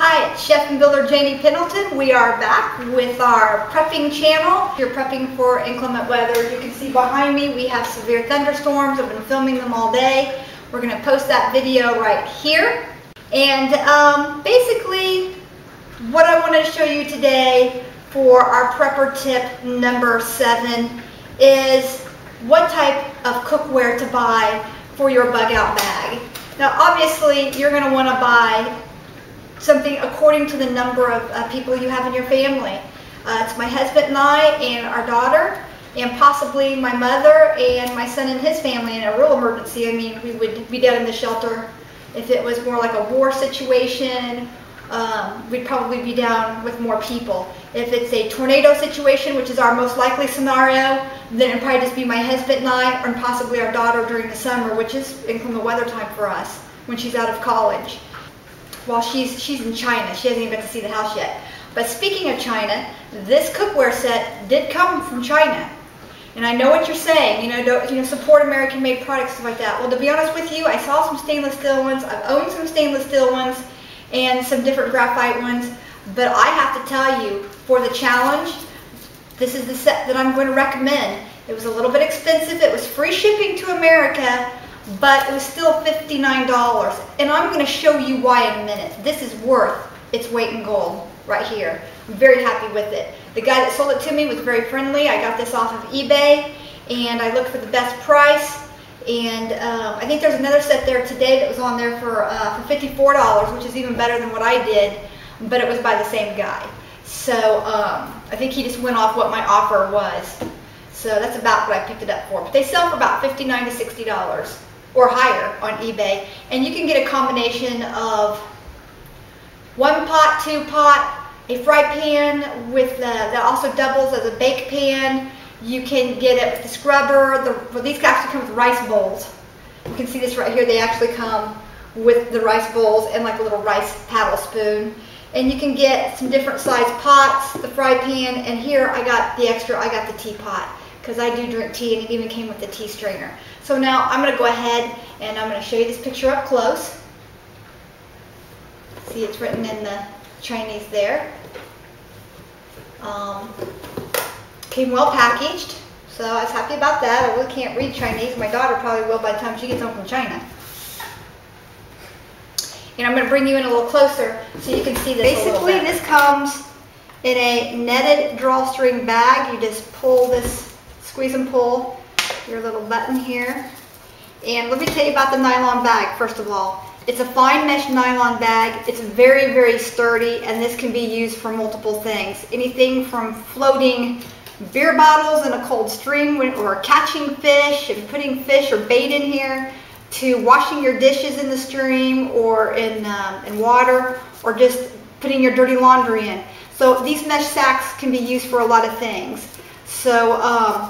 Hi, it's Chef and Builder Janie Pendleton. We are back with our prepping channel. If you're prepping for inclement weather, you can see behind me we have severe thunderstorms. I've been filming them all day. We're going to post that video right here. And basically what I wanted to show you today for our prepper tip number 7 is what type of cookware to buy for your bug out bag. Now obviously you're going to want to buy something according to the number of people you have in your family. It's my husband and I and our daughter and possibly my mother and my son and his family in a real emergency. I mean, we would be down in the shelter. If it was more like a war situation, we'd probably be down with more people. If it's a tornado situation, which is our most likely scenario, then it'd probably just be my husband and I and possibly our daughter during the summer, which is inclement weather time for us when she's out of college. Well, she's in China. She hasn't even been to see the house yet. But speaking of China, this cookware set did come from China. And I know what you're saying, you know, support American-made products, stuff like that. Well, to be honest with you, I saw some stainless steel ones. I've owned some stainless steel ones and some different graphite ones. But I have to tell you, for the challenge, this is the set that I'm going to recommend. It was a little bit expensive. It was free shipping to America, but it was still $59. And I'm going to show you why in a minute. This is worth its weight in gold right here. I'm very happy with it. The guy that sold it to me was very friendly. I got this off of eBay, and I looked for the best price. And I think there's another set there today that was on there for $54, which is even better than what I did, but it was by the same guy. So I think he just went off what my offer was. So that's about what I picked it up for. But they sell for about $59 to $60 or higher on eBay. And you can get a combination of one pot, two pot, a fry pan with that also doubles as a bake pan. You can get it with the scrubber. Well, these actually come with rice bowls. You can see this right here. They actually come with the rice bowls and like a little rice paddle spoon. And you can get some different size pots, the fry pan, and here I got the extra, I got the teapot because I do drink tea, and it even came with the tea stringer. So now I'm going to go ahead and I'm going to show you this picture up close. See, it's written in the Chinese there. Came well packaged, so I was happy about that. I really can't read Chinese. My daughter probably will by the time she gets home from China. And I'm going to bring you in a little closer so you can see this. Basically, this comes in a netted drawstring bag. You just pull this, squeeze and pull your little button here. And let me tell you about the nylon bag, first of all. It's a fine mesh nylon bag. It's very, very sturdy, and this can be used for multiple things. Anything from floating beer bottles in a cold stream or catching fish and putting fish or bait in here, to washing your dishes in the stream or in water, or just putting your dirty laundry in. So these mesh sacks can be used for a lot of things. So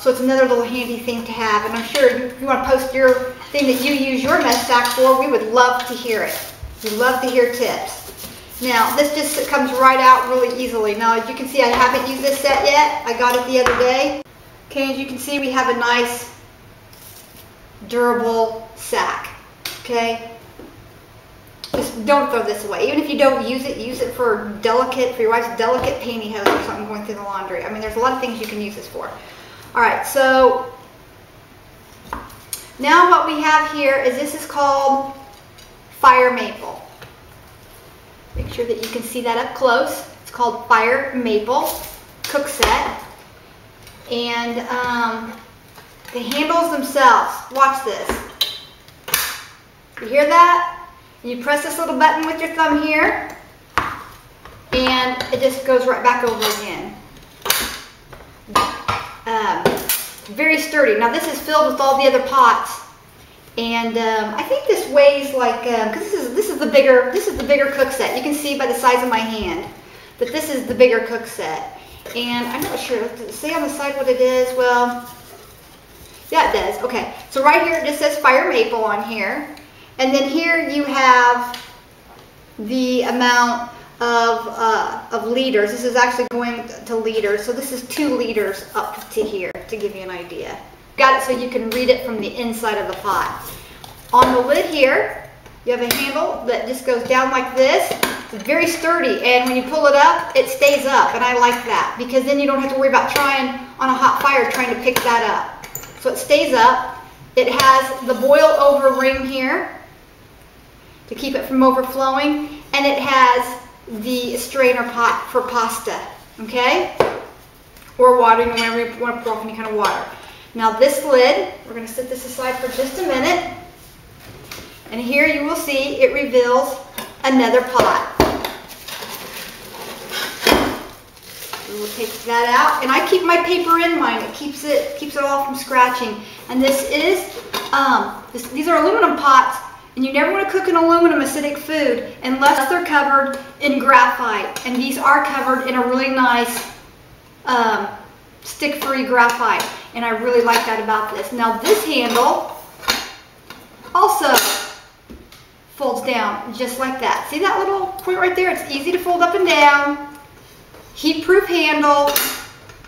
so it's another little handy thing to have. And I'm sure if you want to post your thing that you use your mesh sack for, we would love to hear it. We love to hear tips. Now this just comes right out really easily. Now as you can see, I haven't used this set yet. I got it the other day. Okay, as you can see, we have a nice durable sack. Okay, just don't throw this away. Even if you don't use it, use it for your wife's delicate pantyhose or something going through the laundry. I mean, there's a lot of things you can use this for. All right, so now what we have here is, this is called Fire Maple. Make sure that you can see that up close. It's called Fire Maple cook set, and the handles themselves, watch this. You hear that? You press this little button with your thumb here, and it just goes right back over again. Very sturdy. Now this is filled with all the other pots, and I think this weighs like, because this is the bigger cook set. You can see by the size of my hand that this is the bigger cook set, and I'm not sure. Does it say on the side what it is? Well. Yeah, it does. Okay, so right here it just says Fire Maple on here. And then here you have the amount of liters. This is actually going to liters. So this is 2 liters up to here, to give you an idea. Got it, so you can read it from the inside of the pot. On the lid here, You have a handle that just goes down like this. It's very sturdy, and when you pull it up, it stays up, and I like that because then you don't have to worry about on a hot fire trying to pick that up. So it stays up. It has the boil over ring here to keep it from overflowing, and it has the strainer pot for pasta, okay? Or water, whenever you want to pour off any kind of water. Now this lid, we're going to set this aside for just a minute. And here you will see it reveals another pot. We will take that out, and I keep my paper in mine. It keeps it all from scratching. And this is these are aluminum pots, and you never want to cook an aluminum acidic food unless they're covered in graphite. And these are covered in a really nice stick-free graphite, and I really like that about this. Now this handle also folds down just like that. See that little point right there? It's easy to fold up and down. Heat-proof handle,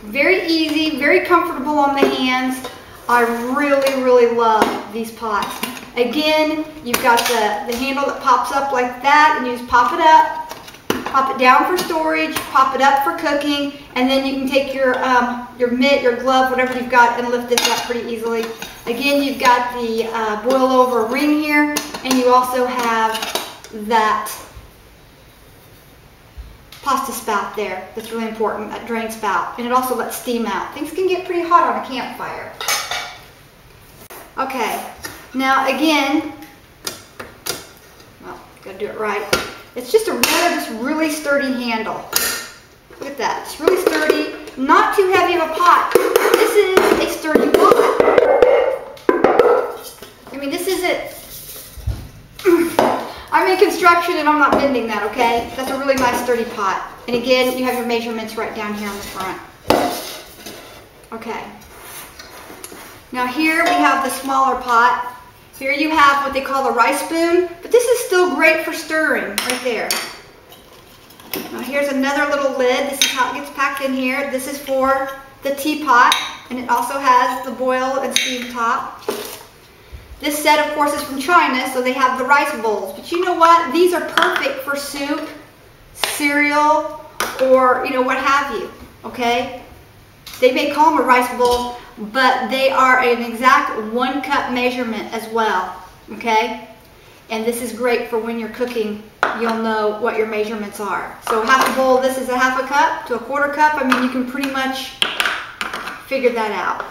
very easy, very comfortable on the hands. I really, really love these pots. Again, you've got the handle that pops up like that, and you just pop it up, pop it down for storage, pop it up for cooking, and then you can take your mitt, your glove, whatever you've got, and lift this up pretty easily. Again, you've got the boil over ring here, and you also have that pasta spout there. That's really important, that drain spout, and it also lets steam out. Things can get pretty hot on a campfire. Okay, now again, well, gotta do it right. It's just a really sturdy handle. Look at that. It's really sturdy. Not too heavy of a pot. This is a sturdy pot. I mean, this isn't... I'm in construction and I'm not bending that, okay? That's a really nice sturdy pot. And again, you have your measurements right down here on the front. Okay. Now here we have the smaller pot. Here you have what they call the rice spoon, but this is still great for stirring right there. Now here's another little lid. This is how it gets packed in here. This is for the teapot, and it also has the boil and steam top. This set, of course, is from China, so they have the rice bowls. But you know what? These are perfect for soup, cereal, or, you know, what have you, okay? They may call them a rice bowl, but they are an exact 1 cup measurement as well, okay? And this is great for when you're cooking, you'll know what your measurements are. So half a bowl, this is a half a cup to a quarter cup. I mean, you can pretty much figure that out.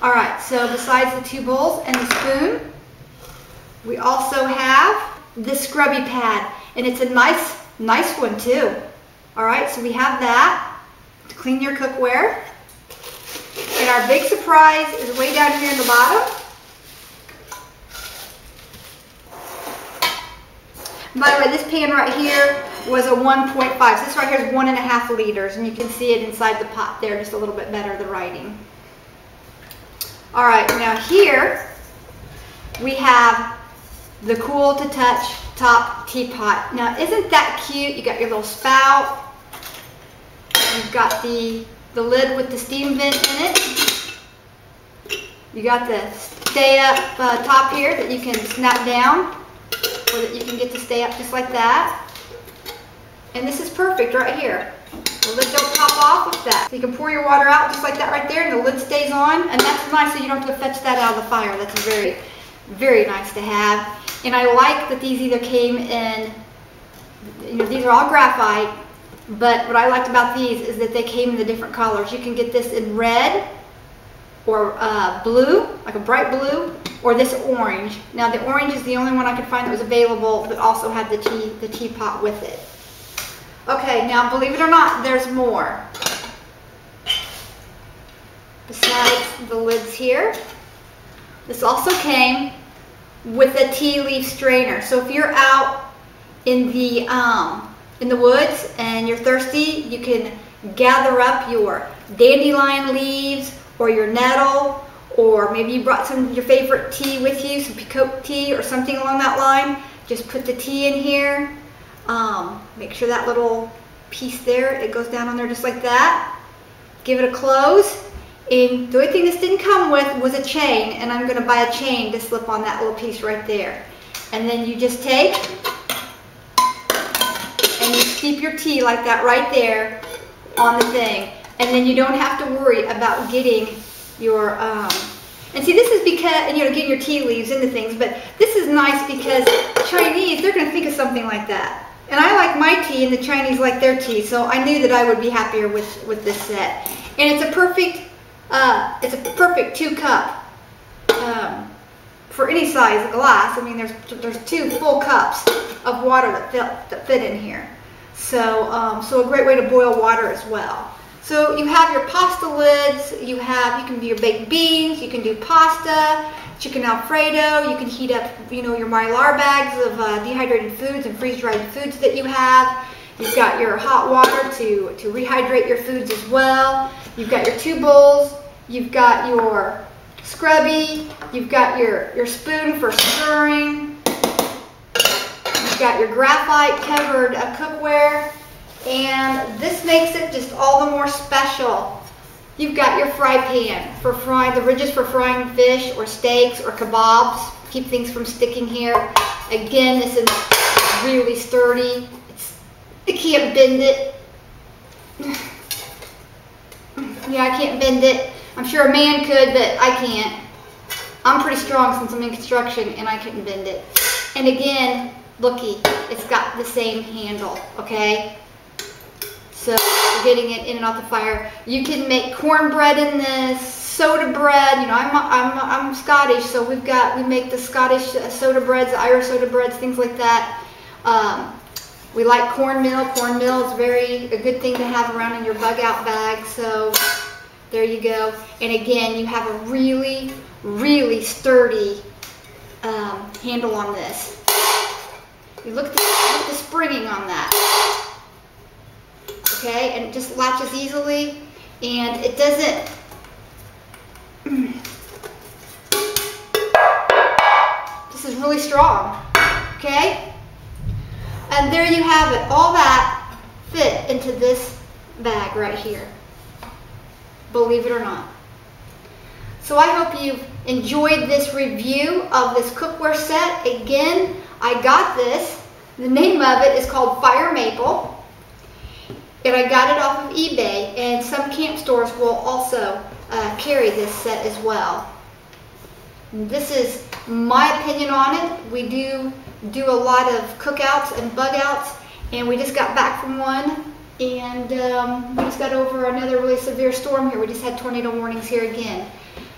All right, so besides the 2 bowls and the spoon, we also have this scrubby pad, and it's a nice one too. All right, so we have that to clean your cookware. And our big surprise is way down here in the bottom. By the way, this pan right here was a 1.5. So this right here is 1.5 liters, and you can see it inside the pot there just a little bit better, the writing. All right, now here we have the cool to touch top teapot. Now, isn't that cute? You got your little spout. You've got the lid with the steam vent in it. You got the stay up top here that you can snap down, or that you can get to stay up just like that. And this is perfect right here. The lid don't pop off with that. So you can pour your water out just like that right there, and the lid stays on, and that's nice, so you don't have to fetch that out of the fire. That's very, very nice to have. And I like that these either came in, you know, these are all graphite, but what I liked about these is that they came in the different colors. You can get this in red or blue, like a bright blue, or this orange. Now the orange is the only one I could find that was available that also had the teapot with it. Okay, now believe it or not, there's more. Besides the lids here, this also came with a tea leaf strainer. So if you're out in the woods and you're thirsty, you can gather up your dandelion leaves or your nettle, or maybe you brought some of your favorite tea with you, some peacock tea or something along that line. Just put the tea in here. Make sure that little piece there, it goes down on there just like that. Give it a close. And the only thing this didn't come with was a chain, and I'm going to buy a chain to slip on that little piece right there. And then you just take and you steep your tea like that right there on the thing. And then you don't have to worry about getting your, and see, this is because, and you know, getting your tea leaves into things, but this is nice because Chinese, they're going to think of something like that. And I like my tea and the Chinese like their tea, so I knew that I would be happier with this set. And it's a perfect 2 cup for any size of glass. I mean, there's 2 full cups of water that fit in here. So, so a great way to boil water as well. So you have your pasta lids, you can do your baked beans, you can do pasta, chicken Alfredo, you can heat up, you know, your Mylar bags of dehydrated foods and freeze-dried foods that you have. You've got your hot water to rehydrate your foods as well. You've got your 2 bowls, you've got your scrubby, you've got your spoon for stirring, you've got your graphite covered cookware. And this makes it just all the more special. You've got your fry pan for frying, the ridges for frying fish or steaks or kebabs. Keep things from sticking here. Again, this is really sturdy. I can't bend it. Yeah, I can't bend it. I'm sure a man could, but I can't. I'm pretty strong since I'm in construction and I couldn't bend it. And again, looky, it's got the same handle, okay? So getting it in and out the fire. You can make cornbread in this, soda bread. You know, I'm Scottish, so we make the Scottish soda breads, the Irish soda breads, things like that. We like cornmeal. Cornmeal is a good thing to have around in your bug out bag. So there you go. And again, you have a really, really sturdy handle on this. You look at the springing on that. Okay, and it just latches easily, and it doesn't, this is really strong, okay? And there you have it, all that fit into this bag right here, believe it or not. So I hope you've enjoyed this review of this cookware set. Again, I got this, the name of it is called Fire Maple. And I got it off of eBay, and some camp stores will also carry this set as well. This is my opinion on it. We do a lot of cookouts and bugouts, and we just got back from one, and we just got over another really severe storm here. We just had tornado warnings here again.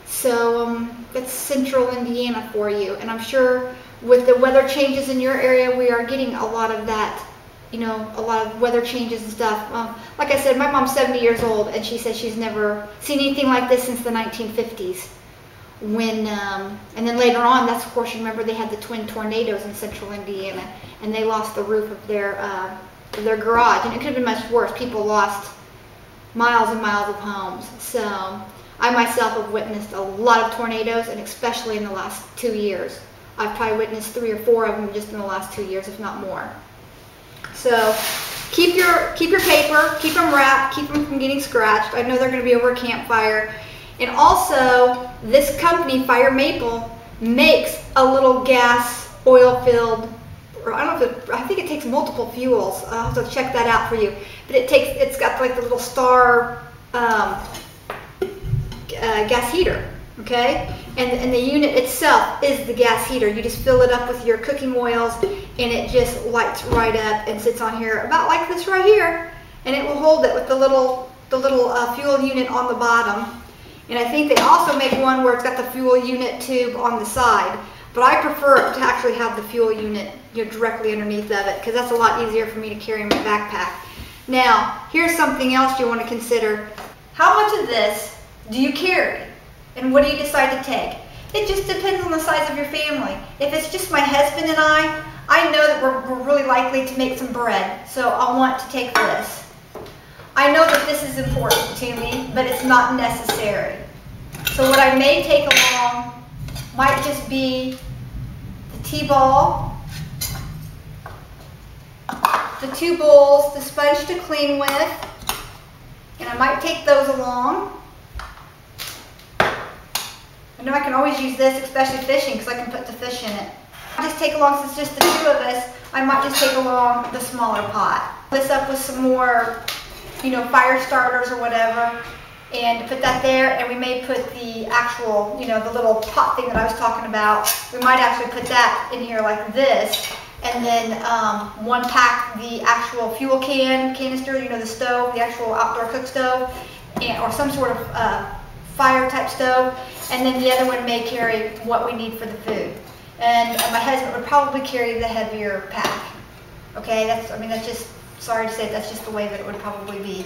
So that's central Indiana for you, and I'm sure with the weather changes in your area, we are getting a lot of that. You know, a lot of weather changes and stuff. Like I said, my mom's 70 years old, and she says she's never seen anything like this since the 1950s. When and then later on, that's of course, you remember they had the twin tornadoes in central Indiana, and they lost the roof of their garage, and it could have been much worse. People lost miles and miles of homes. So I myself have witnessed a lot of tornadoes, and especially in the last 2 years. I've probably witnessed 3 or 4 of them just in the last 2 years, if not more. So keep your paper, keep them wrapped, keep them from getting scratched. I know they're going to be over a campfire. And also, this company, Fire Maple, makes a little gas, oil-filled, or I don't know if it, I think it takes multiple fuels. I'll have to check that out for you. But it's got like the little star gas heater, okay? And the unit itself is the gas heater. You just fill it up with your cooking oils, and it just lights right up and sits on here about like this right here, and it will hold it with the little fuel unit on the bottom. And I think they also make one where it's got the fuel unit tube on the side, but I prefer to actually have the fuel unit, you know, directly underneath of it, because that's a lot easier for me to carry in my backpack. Now, here's something else you want to consider. How much of this do you carry? And what do you decide to take? It just depends on the size of your family. If it's just my husband and I know that we're really likely to make some bread, so I'll want to take this. I know that this is important to me, but it's not necessary. So what I may take along might just be the tea ball, the 2 bowls, the sponge to clean with, and I might take those along. I know I can always use this, especially fishing, because I can put the fish in it. just take along, since it's just the two of us, I might just take along the smaller pot. Fill this up with some more, you know, fire starters or whatever, and put that there, and we may put the actual, you know, the little pot thing that I was talking about, we might actually put that in here like this, and then one pack the actual fuel canister, you know, the stove, the actual outdoor cook stove, and, or some sort of fire type stove, and then the other one may carry what we need for the food. And my husband would probably carry the heavier pack. Okay, that's, I mean, that's just, sorry to say it, that's just the way that it would probably be.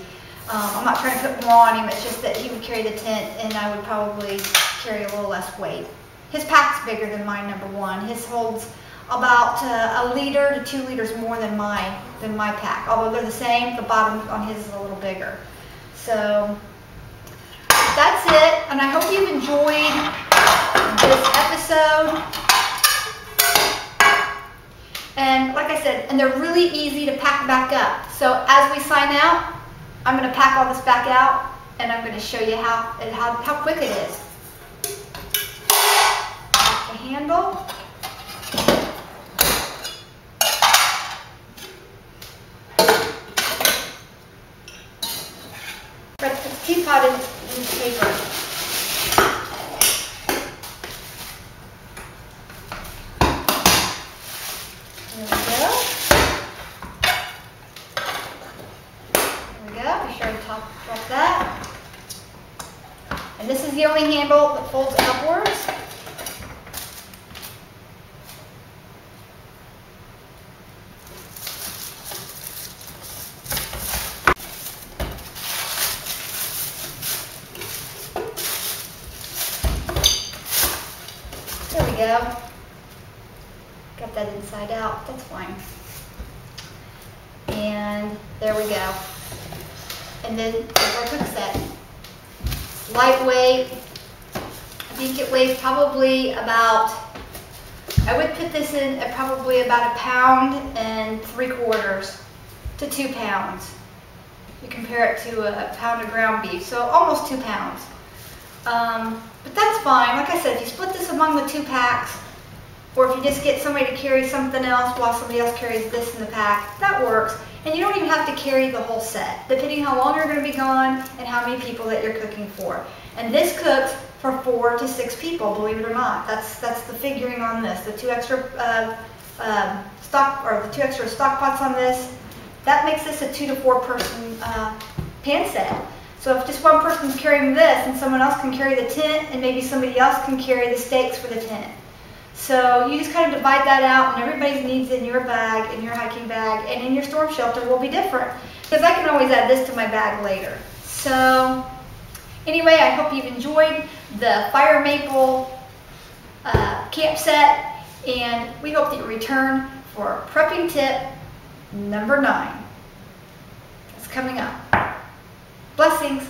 I'm not trying to put more on him, it's just that he would carry the tent and I would probably carry a little less weight. His pack's bigger than mine, number one. His holds about a liter to 2 liters more than my pack. Although they're the same, the bottom on his is a little bigger. So that's it, and I hope you've enjoyed this episode. And like I said, and they're really easy to pack back up. So as we sign out, I'm going to pack all this back out, and I'm going to show you how quick it is. The handle. Press the teapot in the paper. The only handle that folds upwards. There we go. Got that inside out, that's fine. And there we go. And then there's our cook set. Lightweight, I think it weighs probably about, I would put this in at probably about 1 pound and 3/4 to 2 pounds. You compare it to a pound of ground beef, so almost 2 pounds. But that's fine. Like I said, if you split this among the two packs, or if you just get somebody to carry something else while somebody else carries this in the pack, that works. And you don't even have to carry the whole set, depending how long you're going to be gone and how many people that you're cooking for. And this cooks for 4 to 6 people, believe it or not. That's the figuring on this. The two extra stock pots on this, that makes this a 2 to 4 person pan set. So if just one person's carrying this and someone else can carry the tent, and maybe somebody else can carry the steaks for the tent. So you just kind of divide that out, and everybody's needs in your bag, in your hiking bag, and in your storm shelter will be different. Because I can always add this to my bag later. So anyway, I hope you've enjoyed the Fire Maple camp set, and we hope that you return for prepping tip number 9. It's coming up. Blessings.